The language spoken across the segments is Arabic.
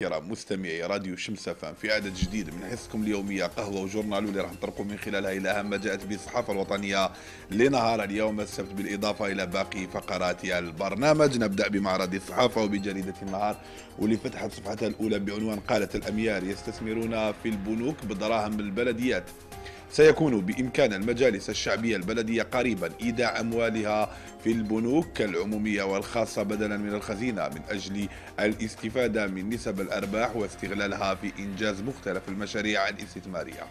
يا مستمعي راديو شمس اف ام في عدد جديد من حصتكم اليوميه قهوه وجورنال، واللي راح نطرقوا من خلالها الى اهم ما جاءت به الصحافه الوطنيه لنهار اليوم السبت، بالاضافه الى باقي فقرات البرنامج. نبدا بمعرض الصحافه وبجريده النهار، واللي فتحت صفحتها الاولى بعنوان قالت الاميار يستثمرون في البنوك بدراهم البلديات. سيكون بإمكان المجالس الشعبية البلدية قريبا إيداع أموالها في البنوك كالعمومية والخاصة بدلا من الخزينة، من أجل الاستفادة من نسب الأرباح واستغلالها في إنجاز مختلف المشاريع الاستثمارية.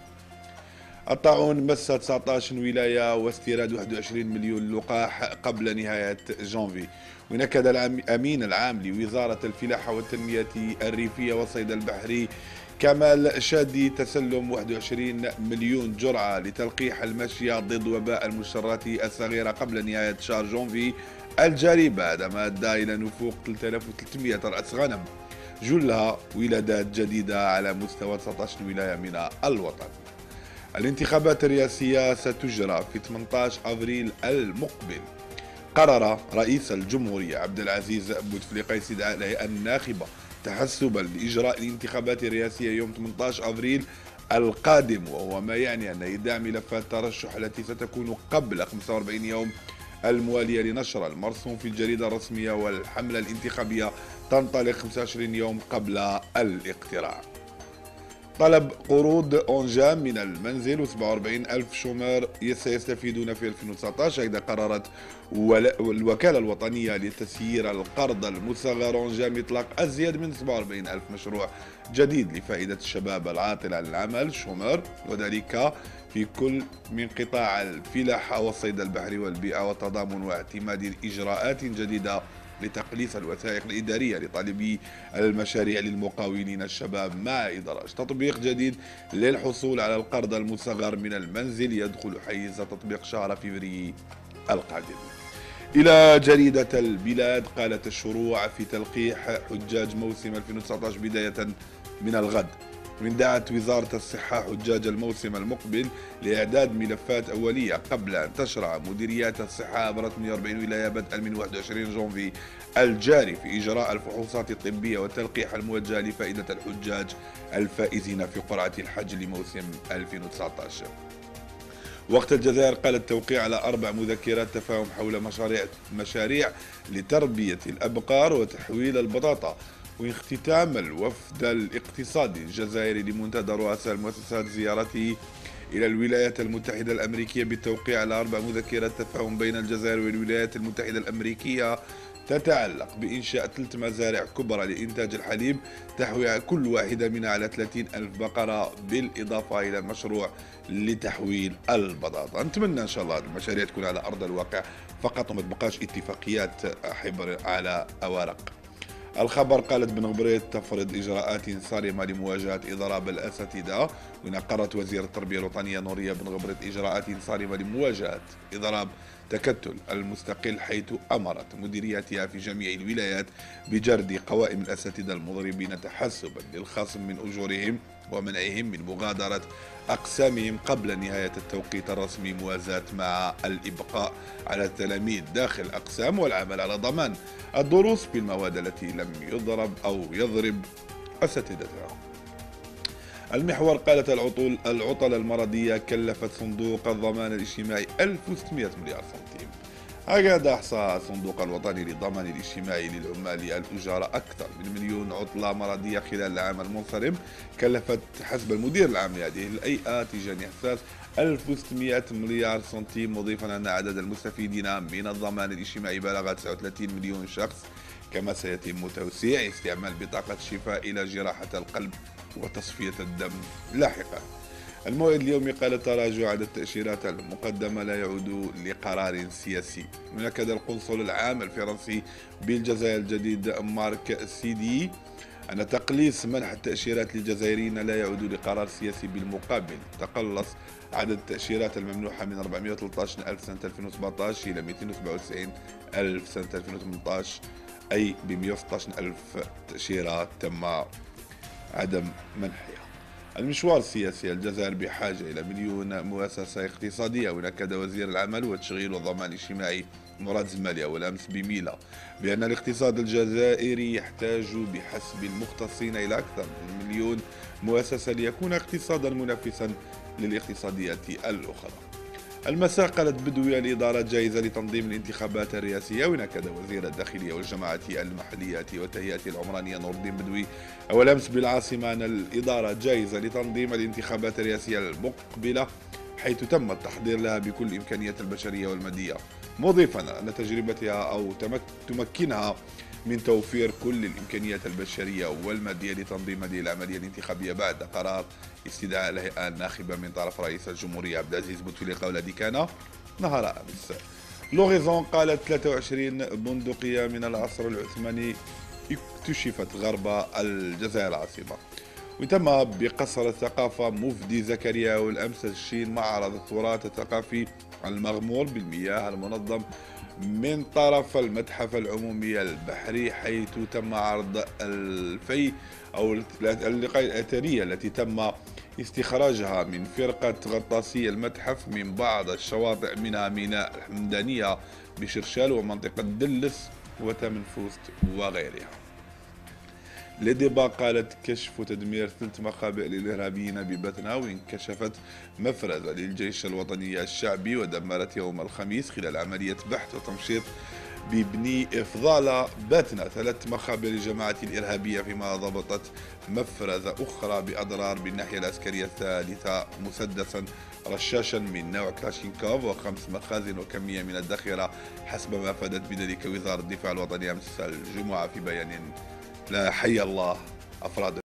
الطاعون مس 19 ولاية واستيراد 21 مليون لقاح قبل نهاية جانفي. ونكد الأمين العام لوزارة الفلاحة والتنمية الريفية والصيد البحري كمال شادي تسلم 21 مليون جرعة لتلقيح الماشية ضد وباء المشرات الصغيرة قبل نهاية شهر جونفي الجاري، بعدما أدى إلى نفوق 3300 رأس غنم جلها ولادات جديدة على مستوى 19 ولاية من الوطن. الانتخابات الرئاسية ستجرى في 18 أبريل المقبل. قرر رئيس الجمهورية عبد العزيز بوتفليقة استدعاء الهيئة الناخبة تحسبا لإجراء الانتخابات الرئاسية يوم 18 أبريل القادم، وهو ما يعني أن إيداع ملفات الترشح التي ستكون قبل 45 يوم الموالية لنشر المرسوم في الجريدة الرسمية، والحملة الانتخابية تنطلق 25 يوم قبل الاقتراع. طلب قروض أنجام من المنزل و47 ألف شومر سيستفيدون في 2019. إذا قررت الوكالة الوطنية لتسيير القرض المصغر أنجام إطلاق أزيد من 47 ألف مشروع جديد لفائدة الشباب العاطل عن العمل شومر، وذلك في كل من قطاع الفلاحة والصيد البحري والبيئة، وتضامن واعتماد إجراءات جديدة لتقليص الوثائق الإدارية لطالبي المشاريع للمقاولين الشباب، مع إدراج تطبيق جديد للحصول على القرض المصغر من المنزل يدخل حيز تطبيق شهر فبراير القادم. إلى جريدة البلاد، قالت الشروع في تلقيح حجاج موسم 2019 بداية من الغد. من دعت وزارة الصحة حجاج الموسم المقبل لإعداد ملفات أولية قبل أن تشرع مديريات الصحة عبر 48 ولاية بدءا من 21 جونفي الجاري في إجراء الفحوصات الطبية والتلقيح الموجه لفائدة الحجاج الفائزين في قرعة الحج لموسم 2019. وقت الجزائر، قال التوقيع على 4 مذكرات تفاهم حول مشاريع لتربية الأبقار وتحويل البطاطا. واختتام الوفد الاقتصادي الجزائري لمنتدى رؤساء المؤسسات زيارته إلى الولايات المتحدة الأمريكية بالتوقيع على 4 مذكرات تفاهم بين الجزائر والولايات المتحدة الأمريكية تتعلق بإنشاء 3 مزارع كبرى لإنتاج الحليب تحوي كل واحدة منها على 30 ألف بقرة، بالإضافة إلى مشروع لتحويل البطاطا. نتمنى إن شاء الله المشاريع تكون على أرض الواقع فقط، وما تبقاش اتفاقيات حبر على أوراق. الخبر، قالت بن غبريت تفرض إجراءات صارمة لمواجهة إضراب الأساتذة. ونقرت وزير التربية الوطنية نورية بن غبريت إجراءات صارمة لمواجهة إضراب تكتل المستقل، حيث أمرت مديرياتها في جميع الولايات بجرد قوائم الأساتذة المضربين تحسبا للخصم من أجورهم ومنعهم من مغادرة أقسامهم قبل نهاية التوقيت الرسمي، موازاة مع الإبقاء على التلاميذ داخل الأقسام والعمل على ضمان الدروس بالمواد التي لم يضرب أو يضرب أساتذتها. المحور، قالت العطل المرضية كلفت صندوق الضمان الاجتماعي 1600 مليار سنتيم. هكذا أحصى الصندوق الوطني للضمان الاجتماعي للعمال الأجراء أكثر من مليون عطلة مرضية خلال العام المنصرم، كلفت حسب المدير العام لهذه الهيئة تيجاني حساس 1600 مليار سنتيم، مضيفا أن عدد المستفيدين من الضمان الاجتماعي بلغ 39 مليون شخص. كما سيتم توسيع استعمال بطاقة الشفاء إلى جراحة القلب وتصفية الدم لاحقا. الموعد اليومي، قال تراجع عدد التأشيرات المقدمة لا يعود لقرار سياسي. ونكد القنصل العام الفرنسي بالجزائر الجديد مارك سيدي أن تقليص منح التأشيرات للجزائريين لا يعود لقرار سياسي، بالمقابل تقلص عدد التأشيرات الممنوحة من 413 ألف سنة 2017 إلى 297 ألف سنة 2018، أي ب 116 ألف تأشيرة تم عدم منحها. المشوار السياسي، الجزائر بحاجة إلى مليون مؤسسة اقتصادية. ونكد وزير العمل والتشغيل والضمان الاجتماعي مراد زمالية والأمس بميلا بأن الاقتصاد الجزائري يحتاج بحسب المختصين إلى أكثر من مليون مؤسسة ليكون اقتصادا منافسا للاقتصاديات الأخرى. المساء قالت بدوي الإدارة جائزة لتنظيم الانتخابات الرئاسية، ونكد وزير الداخلية والجماعة المحلية والتهيئة العمرانية نور الدين بدوي أول أمس بالعاصمة أن الإدارة جائزة لتنظيم الانتخابات الرئاسية المقبلة، حيث تم التحضير لها بكل إمكانيات البشرية والمادية، مضيفا أن تجربتها أو تمكنها من توفير كل الإمكانيات البشرية والمادية لتنظيم هذه العملية الانتخابية بعد قرار استدعاء الهيئة الناخبة من طرف رئيس الجمهورية عبد العزيز بوتفليقة، والذي كان نهار أمس. لوريزون قالت 23 بندقية من العصر العثماني اكتشفت غرب الجزائر العاصمة. وتم بقصر الثقافة مفدي زكريا والأمس الشين معرض التراث الثقافي المغمور بالمياه المنظم من طرف المتحف العمومي البحري، حيث تم عرض الفي أو اللقاء الأثرية التي تم استخراجها من فرقة غطاسي المتحف من بعض الشواطئ منها ميناء الحمدانية بشرشال ومنطقة دلس وتمنفوست وغيرها. لديبا قالت كشف تدمير 3 مخابئ للإرهابيين ببتنا، وانكشفت مفرزة للجيش الوطني الشعبي ودمرت يوم الخميس خلال عملية بحث وتمشيط ببني إفضالة باتنا 3 مخابئ للجماعة الإرهابية، فيما ضبطت مفرزة أخرى بأضرار بالناحية العسكرية الثالثة مسدسا رشاشا من نوع كلاشينكوف و5 مخازن وكمية من الذخيرة، حسب ما أفادت بذلك وزارة الدفاع الوطني أمس الجمعة في بيان لا حي الله أفراد